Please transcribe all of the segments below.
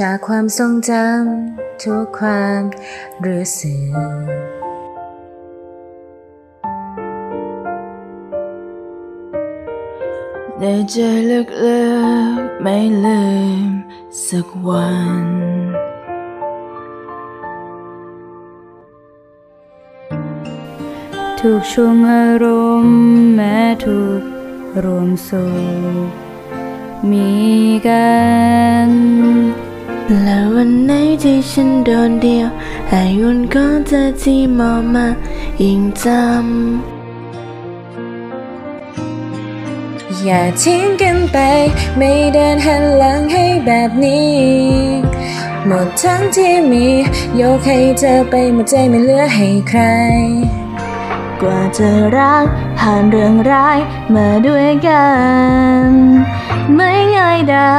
จากความทรงจำทุกความรู้สึกในใจลึกๆไม่ลืมสักวันทุกช่วงอารมณ์แม้ทุกรวมสุขมีกันและวันไหนที่ฉันโดดเดี่ยวให้วันก่อนเธอที่มองมายิ่งจำอย่าทิ้งกันไปไม่เดินหันหลังให้แบบนี้หมดทั้งที่มียกให้เธอไปหมดใจไม่เหลือให้ใครกว่าจะรักผ่านเรื่องร้ายมาด้วยกันไม่ง่ายได้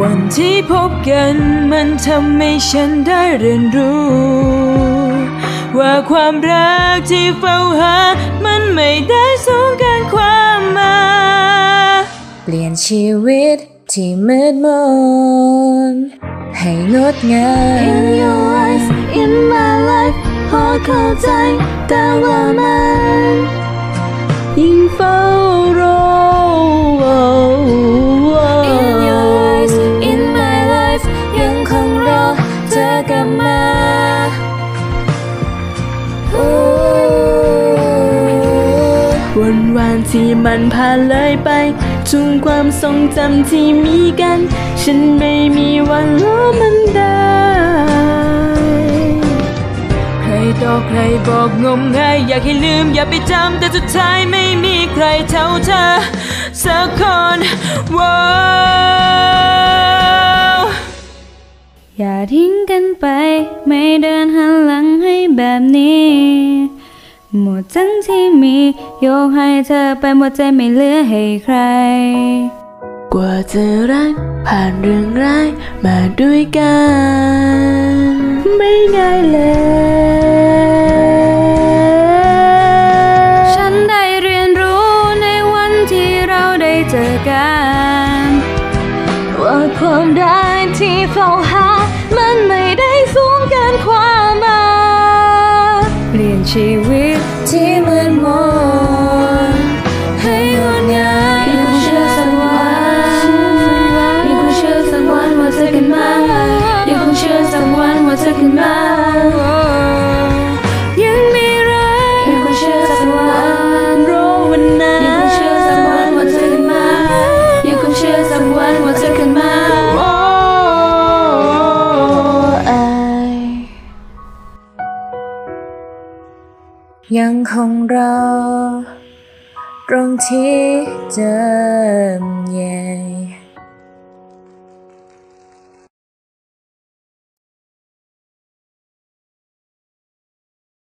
วันที่พบกันมันทำให้ฉันได้เรียนรู้ว่าความรักที่เฝ้าหามันไม่ได้สูงเกินความหมายเปลี่ยนชีวิตที่มืดมนให้งดงาม In your life in my life พอเข้าใจแต่ว่ามันยิ่งเฝ้ารอ In your life in my life ยังคงรอเธอกลับมาวันที่มันผ่านเลยไปทุกความทรงจำที่มีกันฉันไม่มีวันลืมมันได้ใครต่อใครบอกงมงายอยากให้ลืมอย่าไปจำแต่สุดท้ายไม่มีใครเท่าเธอสักคนว้าวอย่าทิ้งกันไปไม่เดินหันหลังให้แบบนี้หมดทั้งที่มียกให้เธอไปหมดใจไม่เหลือให้ใครกว่าจะรักผ่านเรื่องร้ายมาด้วยกันไม่ง่ายเลยฉันได้เรียนรู้ในวันที่เราได้เจอกันว่าความรักที่เฝ้าหามันไม่ได้สูงเกินความหมายเปลี่ยนชีวิตที่มืดมนให้งดงามยังคงเชื่อสักวันยังคงเชื่อสักวันว่าเธอกันมายังคงเชื่อสักวันว่าเธอกันมายังมีรักยังคงเชื่อสักวันรอวันนั้นยังคงเชื่อสักวันว่าเธอกันมายังคงเชื่อสักวันว่าเธอกันมายังคงรอตรงที่เดิม